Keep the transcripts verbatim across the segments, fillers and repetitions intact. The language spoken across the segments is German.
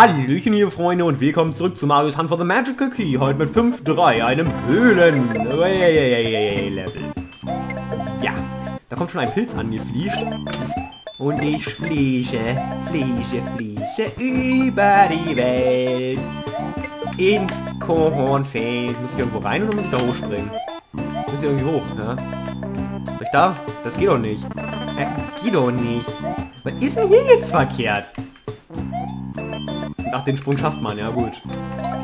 Hallöchen, liebe Freunde, und willkommen zurück zu Mario's Hunt for the Magical Key. Heute mit fünf drei, einem Höhlen-Level. Ja, da kommt schon ein Pilz angefliegt. Und ich fliege, fliege, fliege über die Welt. Ins Kornfeld. Muss ich irgendwo rein oder muss ich da hochspringen? Muss ich irgendwie hoch, ne? Soll ich da? Das geht doch nicht. Äh, geht doch nicht. Was ist denn hier jetzt verkehrt? Ach, den Sprung schafft man, ja gut.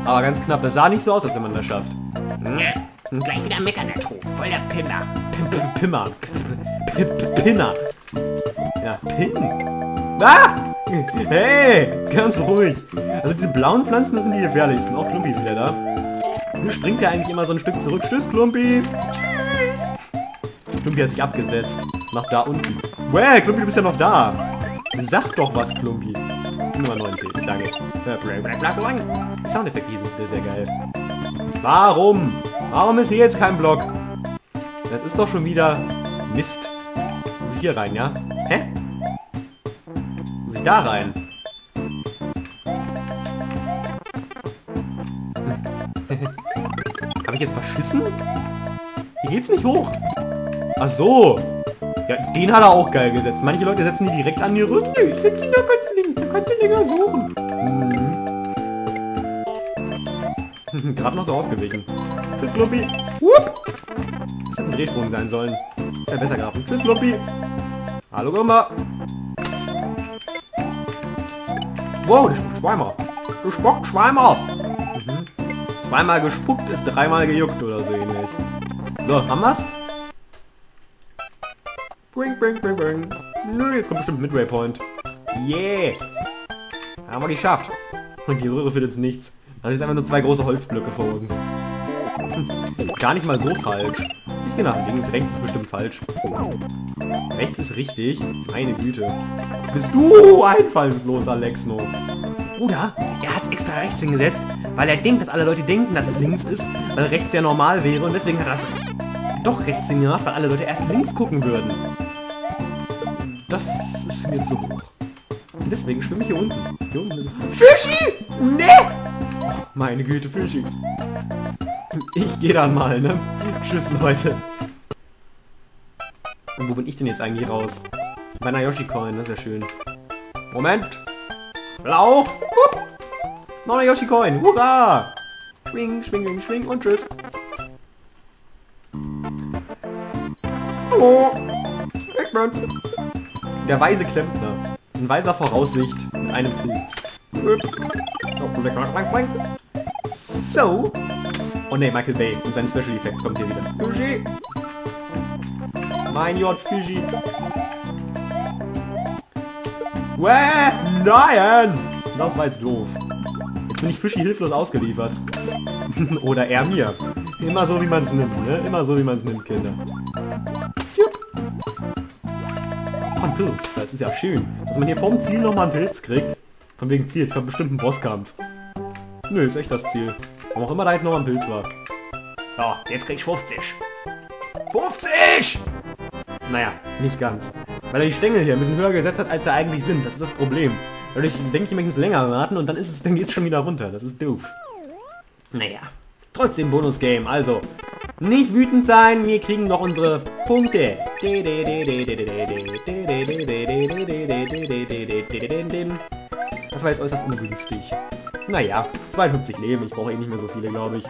Aber ganz knapp, das sah nicht so aus, als wenn man das schafft. Und gleich wieder meckern, der Trupp. Voll der Pimmer. Pimmer. Pinner. Ja, Pin. Ah! Hey, ganz ruhig. Also diese blauen Pflanzen, das sind die gefährlichsten. Auch Klumpi ist wieder da. Hier springt er eigentlich immer so ein Stück zurück. Tschüss, Klumpi. Tschüss. Klumpi hat sich abgesetzt. Nach da unten. Wäh, Klumpi, du bist ja noch da. Sag doch was, Klumpi. Nummer neun Pilz, danke. Soundeffekt hier ist sehr geil. Warum? Warum ist hier jetzt kein Block? Das ist doch schon wieder Mist. Muss ich hier rein, ja? Hä? Muss ich da rein? Habe ich jetzt verschissen? Hier geht's nicht hoch. Ach so. Ja, den hat er auch geil gesetzt. Manche Leute setzen die direkt an die Rücken. Ich setze ihn da ganz links, da kannst du länger suchen. Mhm. Gerade noch so ausgewichen. Tschüss, Klumpi. Wupp. Das hätte ein Drehsprung sein sollen. Ist ja besser gehabt. Tschüss, Klumpi. Hallo, Gumba. Wow, der spuckt zweimal. Du spuckst zweimal. Mhm. Zweimal gespuckt ist dreimal gejuckt oder so ähnlich. So, haben wir's? Bring, bring, bring, bring. Nö, jetzt kommt bestimmt Midway Point. Yeah! Haben wir geschafft. Und die Röhre findet nichts. Da sind einfach nur zwei große Holzblöcke vor uns. Hm. Gar nicht mal so falsch. Ich gehe nach links. Rechts ist bestimmt falsch. Rechts ist richtig. Meine Güte. Bist du einfallslos, Alexno. Oder er hat extra rechts hingesetzt, weil er denkt, dass alle Leute denken, dass es links ist, weil rechts ja normal wäre und deswegen hat er es doch rechts hingemacht, weil alle Leute erst links gucken würden. Das ist mir zu hoch. Und deswegen schwimme ich hier unten. Hier unten ist... Fischi! Nee! Oh, meine Güte, Fischi. Ich gehe dann mal, ne? Tschüss, Leute. Und wo bin ich denn jetzt eigentlich raus? Bei einer Yoshi-Coin, das ist ja schön. Moment! Lauch! Hup! Noch eine Yoshi-Coin! Hurra! Schwing, schwing, schwing, schwing und tschüss. Hallo! Ich bin's. Der weise Klempner. In weiser Voraussicht mit einem Pilz. So. Oh ne, Michael Bay und seine Special Effects kommt hier wieder. Fischi! Mein Jott, Fischi! Wäh! Nein! Das war jetzt doof. Jetzt bin ich Fischi hilflos ausgeliefert. Oder er mir. Immer so, wie man es nimmt, ne? Immer so, wie man es nimmt, Kinder. Pilz. Das ist ja schön, dass man hier vom Ziel nochmal einen Pilz kriegt. Von wegen Ziel, jetzt kommt bestimmt ein Bosskampf. Nö, ist echt das Ziel. Warum auch immer da jetzt nochmal ein Pilz war. Ja, jetzt krieg ich fünfzig. fünfzig! Naja, nicht ganz. Weil er die Stängel hier ein bisschen höher gesetzt hat, als sie eigentlich sind. Das ist das Problem. Dadurch denke ich, ich muss länger warten und dann ist es, dann geht's schon wieder runter. Das ist doof. Naja, trotzdem Bonus-Game. Also, nicht wütend sein, wir kriegen noch unsere Punkte. Das war jetzt äußerst ungünstig. Naja, zweiundfünfzig Leben, ich brauche eh nicht mehr so viele, glaube ich.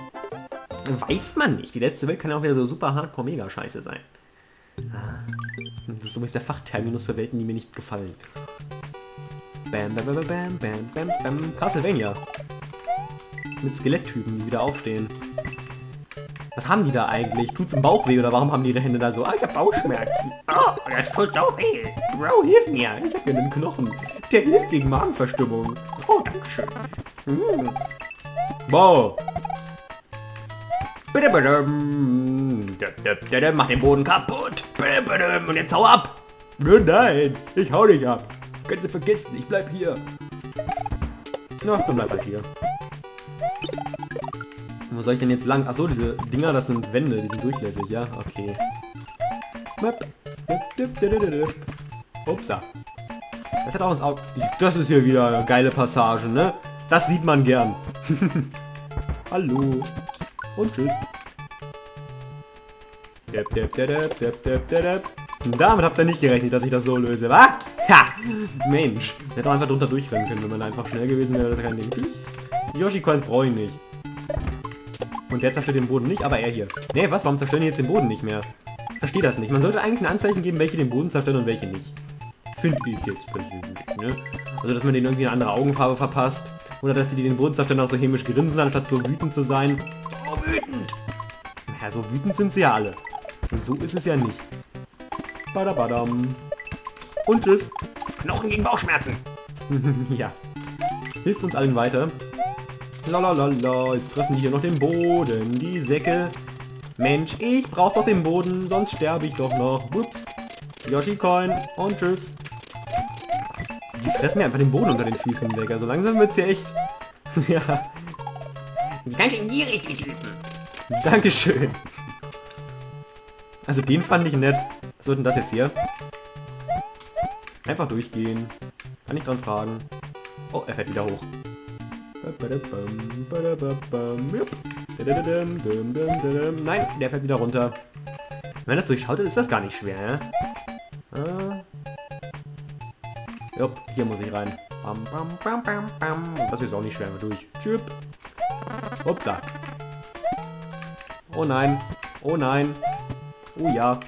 Weiß man nicht, die letzte Welt kann ja auch wieder so super Hardcore-Mega-Scheiße sein. Das ist übrigens der Fachterminus für Welten, die mir nicht gefallen. Bam, bam, bam, bam, bam, bam, bam. Castlevania. Mit Skeletttypen, die wieder aufstehen. Was haben die da eigentlich? Tut's im Bauch weh oder warum haben die ihre Hände da so? Ah, ich hab Bauchschmerzen. Oh, das tut auch weh. Bro, hilf mir. Ich hab hier einen Knochen. Der hilft gegen Magenverstimmung. Oh, dankeschön. Hm. Wow. Bitte, bitte. Bitte, mach den Boden kaputt. Bitte, bitte. Und jetzt hau ab. Nein, ich hau dich ab. Kannst du vergessen, ich bleib hier. Na, dann bleib halt hier. Wo soll ich denn jetzt lang? Achso, diese Dinger, das sind Wände, die sind durchlässig, ja? Okay. Upsa. Das hat auch ins Auge... Das ist hier wieder eine geile Passage, ne? Das sieht man gern. Hallo. Und tschüss. Dab, dab, dab, dab, dab, dab. Damit habt ihr nicht gerechnet, dass ich das so löse, wa? Ha! Mensch. Ich hätte einfach drunter durchrennen können, wenn man einfach schnell gewesen wäre. Das ist kein Ding. Tschüss. Yoshi-Coins brauche ich nicht. Und der zerstört den Boden nicht, aber er hier. Nee, was? Warum zerstören die jetzt den Boden nicht mehr? Verstehe das nicht. Man sollte eigentlich ein Anzeichen geben, welche den Boden zerstören und welche nicht. Finde ich jetzt persönlich, ne? Also, dass man denen irgendwie eine andere Augenfarbe verpasst. Oder dass die den Boden zerstören auch so hämisch grinsen, anstatt so wütend zu sein. Oh, wütend! Naja, so wütend sind sie ja alle. So ist es ja nicht. Badabadam. Und tschüss. Knochen gegen Bauchschmerzen. Ja. Hilft uns allen weiter. Lalalala, jetzt fressen die hier noch den Boden, die Säcke. Mensch, ich brauch doch den Boden, sonst sterbe ich doch noch. Ups. Yoshi-Coin und tschüss. Die fressen ja einfach den Boden unter den Füßen weg. Also langsam wird's ja echt... Ja. Ganz schön gierig, die Typen. Dankeschön. Also den fand ich nett. Was wird denn das jetzt hier? Einfach durchgehen. Kann ich dran fragen. Oh, er fährt wieder hoch. Nein, der fährt wieder runter. Wenn das durchschaut, ist das gar nicht schwer, ne? Äh. Jupp, hier muss ich rein. Bam, bam, bam, bam, bam. Das ist auch nicht schwer, wir durch. Tschüpp. Upsa. Oh nein. Oh nein. Oh ja.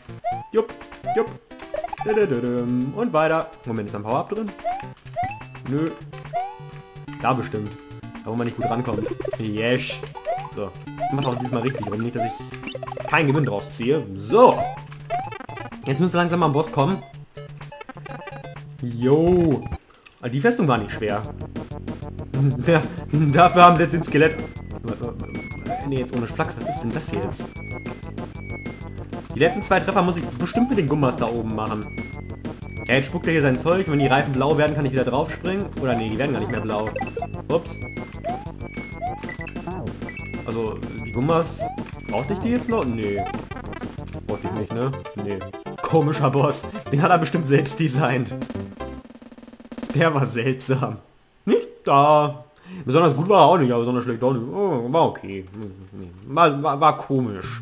Jupp, jupp. Und weiter. Moment, ist da ein Power-Up drin? Nö. Da bestimmt. Da wo man nicht gut rankommt. Yes. So. Ich mach's auch diesmal richtig rum, nicht, dass ich... kein Gewinn draus ziehe. So. Jetzt müsste langsam mal am Boss kommen. Jo. Also die Festung war nicht schwer. Ja, dafür haben sie jetzt den Skelett... Ne, jetzt ohne Flachs. Was ist denn das hier jetzt? Die letzten zwei Treffer muss ich bestimmt mit den Gummas da oben machen. Ja, jetzt spuckt er hier sein Zeug. Wenn die Reifen blau werden, kann ich wieder drauf springen. Oder nee, die werden gar nicht mehr blau. Ups. Also, die Gummas... Brauchte ich die jetzt noch? Nee. Brauchte ich nicht, ne? Nee. Komischer Boss. Den hat er bestimmt selbst designt. Der war seltsam. Nicht da. Besonders gut war er auch nicht, aber besonders schlecht auch nicht. Oh, war okay. War, war, war komisch.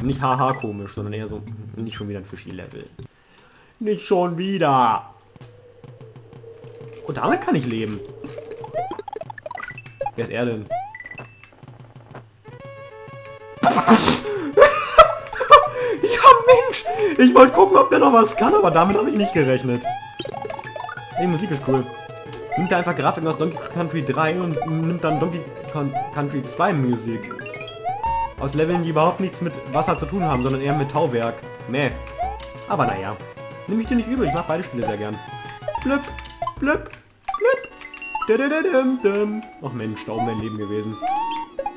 Nicht haha komisch, sondern eher so, nicht schon wieder ein Fischi-Level. Nicht schon wieder. Und damit kann ich leben. Wer ist er denn? Ich wollte gucken, ob der noch was kann, aber damit habe ich nicht gerechnet. Die Musik ist cool. Nimmt da einfach Grafiken aus Donkey Country drei und nimmt dann Donkey Country zwei Musik. Aus Leveln, die überhaupt nichts mit Wasser zu tun haben, sondern eher mit Tauwerk. Meh. Aber naja. Nimm ich dir nicht übel, ich mache beide Spiele sehr gern. Blöpp, blöpp, blöpp. Ach Mensch, da oben wäre ein Leben gewesen.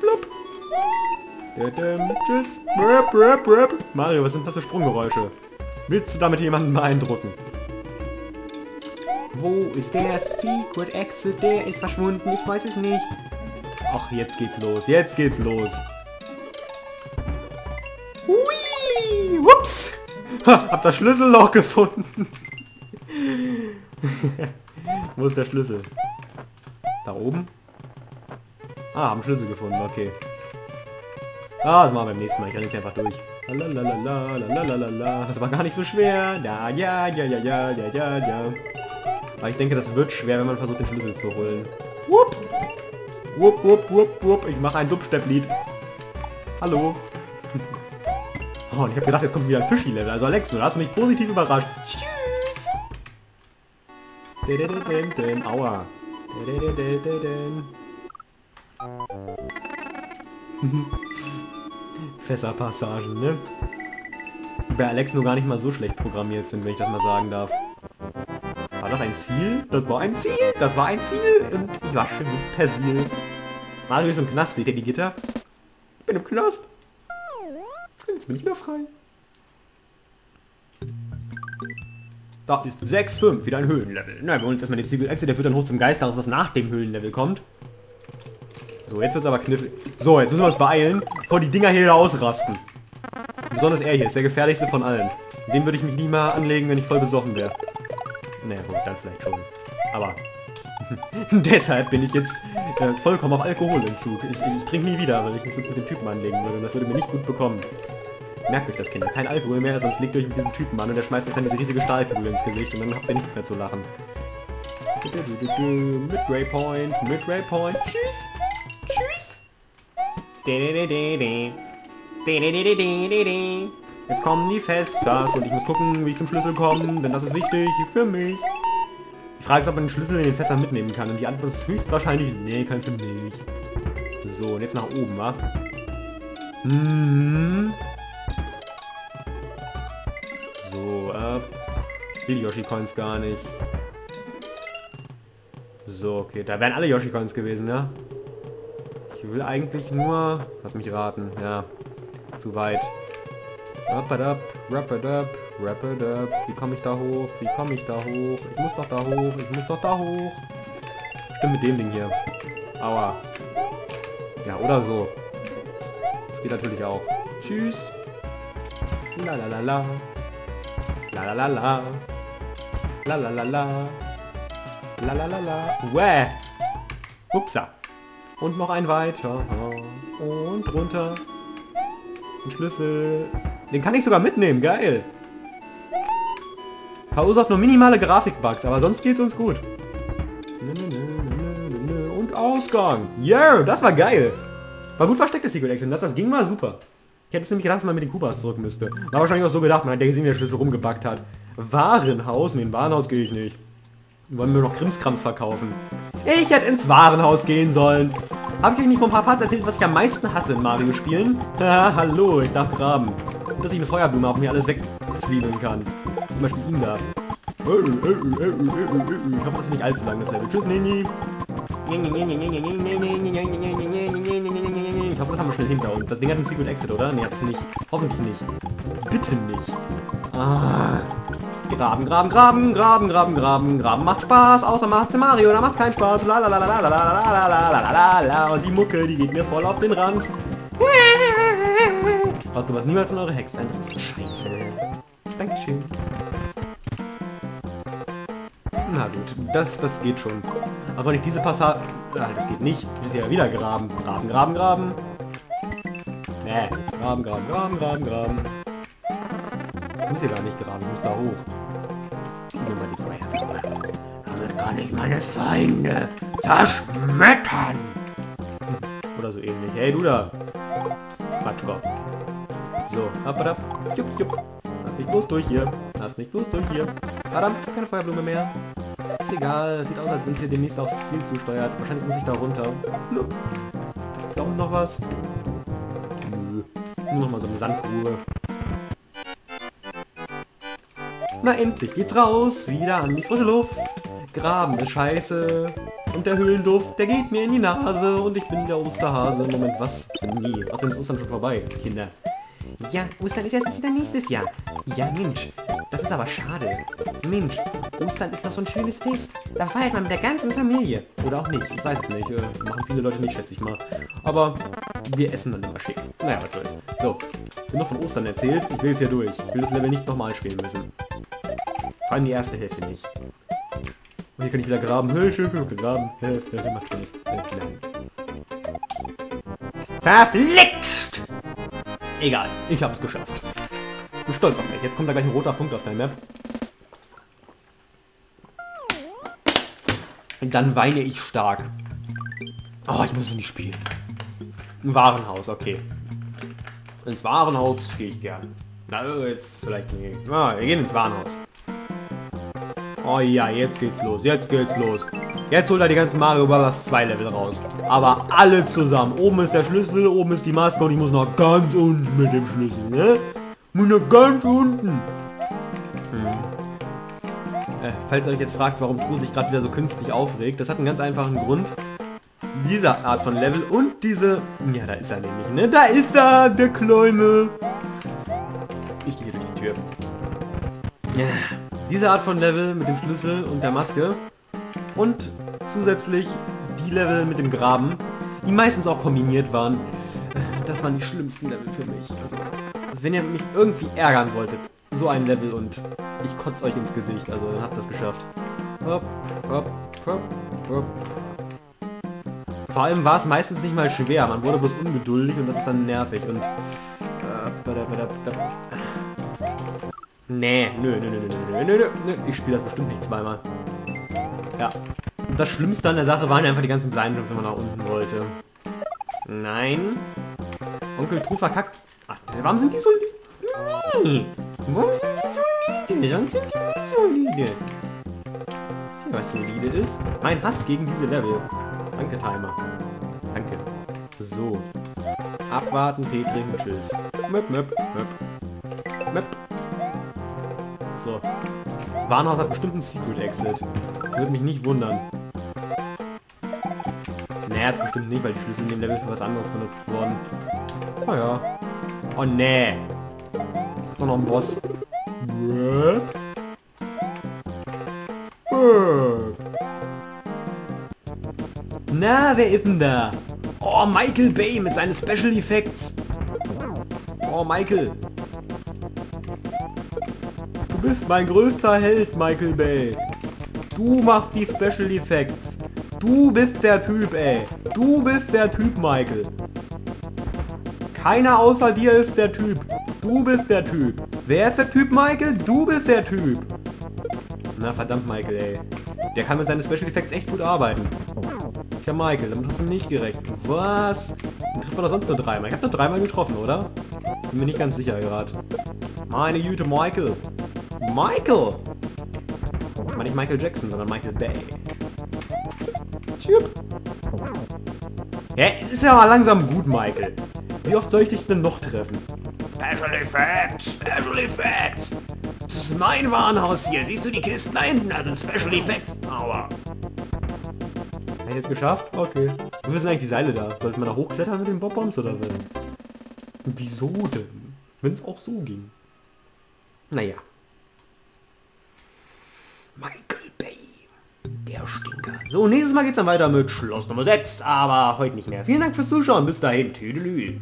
Blöpp. Tschüss. Röp, röp, röp. Mario, was sind das für Sprunggeräusche? Willst du damit jemanden beeindrucken? Wo ist der Secret Exit? Der ist verschwunden, ich weiß es nicht. Ach, jetzt geht's los, jetzt geht's los. Hui! Ups! Ha, hab das Schlüsselloch gefunden. Wo ist der Schlüssel? Da oben? Ah, haben Schlüssel gefunden, okay. Ah, das machen wir beim nächsten Mal. Ich renne jetzt einfach durch. Lalalala, lalalala. Das war gar nicht so schwer. Ja, ja, ja, ja, ja, ja, ja, ja. Aber ich denke, das wird schwer, wenn man versucht, den Schlüssel zu holen. Wupp! Wupp, wupp, wupp, wupp. Ich mache ein Dubstep-Lied. Hallo. Oh, und ich habe gedacht, jetzt kommt wieder ein Fischi-Level. Also Alex, du hast mich positiv überrascht. Tschüss! Aua. Fässerpassagen, ne? Die bei Alex nur gar nicht mal so schlecht programmiert sind, wenn ich das mal sagen darf. War das ein Ziel? Das war ein Ziel! Das war ein Ziel! Und ich war schon mit Persil. Mario ist im Knast, seht ihr die Gitter? Ich bin im Knast! Jetzt bin ich wieder frei. Da ist sechs Komma fünf, wieder ein Höhlenlevel. Na, wir holen uns erstmal den Secret Exit, der führt dann hoch zum Geisterhaus, was nach dem Höhlenlevel kommt. So, jetzt wird's aber knifflig. So, jetzt müssen wir uns beeilen, bevor die Dinger hier ausrasten. Besonders er hier ist der gefährlichste von allen. Dem würde ich mich nie mal anlegen, wenn ich voll besoffen wäre. Naja, gut, dann vielleicht schon. Aber Deshalb bin ich jetzt äh, vollkommen auf Alkoholentzug. Ich, ich, ich trinke nie wieder, weil ich mich jetzt mit dem Typen anlegen würde. Und das würde mir nicht gut bekommen. Merkt euch das, Kinder. Kein Alkohol mehr, sonst legt euch mit diesem Typen an und der schmeißt euch dann diese riesige Stahlkugel ins Gesicht und dann habt ihr nichts mehr zu lachen. Midway Point, Midway Point. Tschüss. Tschüss. Jetzt kommen die Fässer und ich muss gucken, wie ich zum Schlüssel komme, denn das ist wichtig für mich. Die Frage ist, ob man den Schlüssel in den Fässern mitnehmen kann. Und die Antwort ist höchstwahrscheinlich, nee, kannst du nicht. So, und jetzt nach oben, wa? Hm. So, äh... will die Yoshi-Coins gar nicht. So, okay, da wären alle Yoshi-Coins gewesen, ja? Ich will eigentlich nur... Lass mich raten, ja. Zu weit. Wrap it up, wrap it up, wrap it up. Wie komme ich da hoch? Wie komme ich da hoch? Ich muss doch da hoch, ich muss doch da hoch. Stimmt mit dem Ding hier. Aua. Ja, oder so. Das geht natürlich auch. Tschüss. La la la la. La la la la. La la la la. La la la la. Wäh. Upsa. Und noch ein weiter. Und runter. Ein Schlüssel. Den kann ich sogar mitnehmen, geil. Verursacht nur minimale Grafikbugs, aber sonst geht's uns gut. Und Ausgang. Yeah, das war geil. War gut versteckt, das Secret Exit. Das, das ging mal super. Ich hätte es nämlich gedacht, dass man mit den Kubas zurück müsste. War wahrscheinlich auch so gedacht, man hat ja gesehen, wie der Schlüssel rumgebackt hat. Warenhaus? Nee, in den Warenhaus gehe ich nicht. Wollen wir noch Krimskrams verkaufen? Ich hätte ins Warenhaus gehen sollen. Habe ich euch nicht vor ein paar Parts erzählt, was ich am meisten hasse in Mario-Spielen? Haha, hallo, ich darf graben. Dass ich eine Feuerblume auch mir alles wegzwiebeln kann. Zum Beispiel ihn da. Ich hoffe, das ist nicht allzu lang, das Level. Tschüss, Nini. Ich hoffe, das haben wir schnell hinter uns. Das Ding hat einen Secret Exit, oder? Ne, hat es nicht. Hoffentlich nicht. Bitte nicht. Ah. Graben, graben, graben, graben, graben, graben, graben macht Spaß, außer macht's in Mario, da macht's keinen Spaß. La la la la la la la la la la. Und die Mucke, die geht mir voll auf den Ranz. Baut sowas niemals in eure Hacks ein, das ist scheiße. Dankeschön. Na gut, das, das geht schon. Aber nicht diese Passage... Ah, das geht nicht. Ich muss ja wieder graben. Graben, graben, graben. Nee. Graben, graben, graben, graben, graben. Ich muss hier gar nicht graben, ich muss da hoch. Ich nehme mal die Feuerblume. Damit kann ich meine Feinde zerschmettern. Oder so ähnlich. Hey, du da. Quatschkopf. So, abadab. Jupp, jupp. Lass mich bloß durch hier. Lass mich bloß durch hier. Verdammt, ich habe keine Feuerblume mehr. Ist egal, sieht aus, als wenn es hier demnächst aufs Ziel zusteuert. Wahrscheinlich muss ich da runter. Lup. Ist da unten noch was? Nö. Nur noch mal so eine Sandgrube. Na endlich geht's raus. Wieder an die frische Luft. Graben ist scheiße. Und der Höhlenduft, der geht mir in die Nase. Und ich bin der Osterhase. Moment, was? Nee, außerdem ist Ostern schon vorbei, Kinder. Ja, Ostern ist erst wieder nächstes Jahr. Ja, Mensch, das ist aber schade. Mensch, Ostern ist doch so ein schönes Fest. Da feiert man mit der ganzen Familie. Oder auch nicht, ich weiß es nicht. Äh, machen viele Leute nicht, schätze ich mal. Aber wir essen dann immer schick. Naja, was soll's. So, ich habe noch von Ostern erzählt. Ich will jetzt hier durch. Ich will das Level nicht nochmal spielen müssen. Vor allem die erste Hälfte nicht. Und hier kann ich wieder graben. Hey, schön, schön, graben. Hey, hey, macht Spaß. Hey, verflixt! Egal, ich hab's geschafft. Ich bin stolz auf mich. Jetzt kommt da gleich ein roter Punkt auf der Map. Und dann weine ich stark. Oh, ich muss in die Spiele. Ein Warenhaus, okay. Ins Warenhaus gehe ich gern. Na, jetzt vielleicht nicht. Ah, wir gehen ins Warenhaus. Oh ja, jetzt geht's los, jetzt geht's los. Jetzt holt er die ganzen Mario Bros. zwei Level raus. Aber alle zusammen. Oben ist der Schlüssel, oben ist die Maske und ich muss noch ganz unten mit dem Schlüssel, ne? Muss noch ganz unten. Hm. Äh, falls ihr euch jetzt fragt, warum Tru sich gerade wieder so künstlich aufregt, das hat einen ganz einfachen Grund. Diese Art von Level und diese... Ja, da ist er nämlich, ne? Da ist er, der Kläume. Ich gehe durch die Tür. Ja. Diese Art von Level mit dem Schlüssel und der Maske und zusätzlich die Level mit dem Graben, die meistens auch kombiniert waren, das waren die schlimmsten Level für mich. Also, also wenn ihr mich irgendwie ärgern wolltet, so ein Level und ich kotze euch ins Gesicht, also dann habt ihr das geschafft. Hopp, hopp, hup, hup. Vor allem war es meistens nicht mal schwer, man wurde bloß ungeduldig und das ist dann nervig und... Nee, nö, nö, nö, nö, nö, nö, nö, ich spiele das bestimmt nicht zweimal. Ja. Und das Schlimmste an der Sache waren einfach die ganzen kleinen Jumps, wenn man nach unten wollte. Nein. Onkel Tru verkackt. Ach, warum sind die so lieb? Nee. Warum sind die so lieb? Warum sind die nicht so lieb? Sieh, was solide ist. Mein Hass gegen diese Level. Danke, Timer. Danke. So. Abwarten, Tee trinken, tschüss. Möp, möp, möp. Möp. So. Das Warnhaus hat bestimmt einen Secret Exit. Würde mich nicht wundern. Naja, das bestimmt nicht, weil die Schlüssel in dem Level für was anderes benutzt wurden. Naja. Oh, nee. Jetzt kommt noch ein Boss. Bäh. Bäh. Na, wer ist denn da? Oh, Michael Bay mit seinen Special Effects. Oh, Michael. Du bist mein größter Held, Michael Bay. Du machst die Special Effects. Du bist der Typ, ey. Du bist der Typ, Michael. Keiner außer dir ist der Typ. Du bist der Typ. Wer ist der Typ, Michael? Du bist der Typ. Na verdammt, Michael, ey. Der kann mit seinen Special Effects echt gut arbeiten. Tja, Michael, damit hast du nicht gerechnet. Was? Dann trifft man doch sonst nur dreimal. Ich hab doch dreimal getroffen, oder? Bin mir nicht ganz sicher gerade. Meine Güte, Michael. Michael! Ich meine nicht Michael Jackson, sondern Michael Bay. Tschüpp. Ja, es ist ja mal langsam gut, Michael. Wie oft soll ich dich denn noch treffen? Special Effects! Special Effects! Das ist mein Warenhaus hier. Siehst du die Kisten da hinten? Da sind Special Effects. Aua. Hab ich es geschafft? Okay. Wo sind eigentlich die Seile da? Sollte man da hochklettern mit den Bob-Bombs oder was? Wieso denn? Wenn es auch so ging. Naja. Michael Bay. Der Stinker. So, nächstes Mal geht's dann weiter mit Schloss Nummer sechs, aber heute nicht mehr. Vielen Dank fürs Zuschauen. Bis dahin. Tüdelü.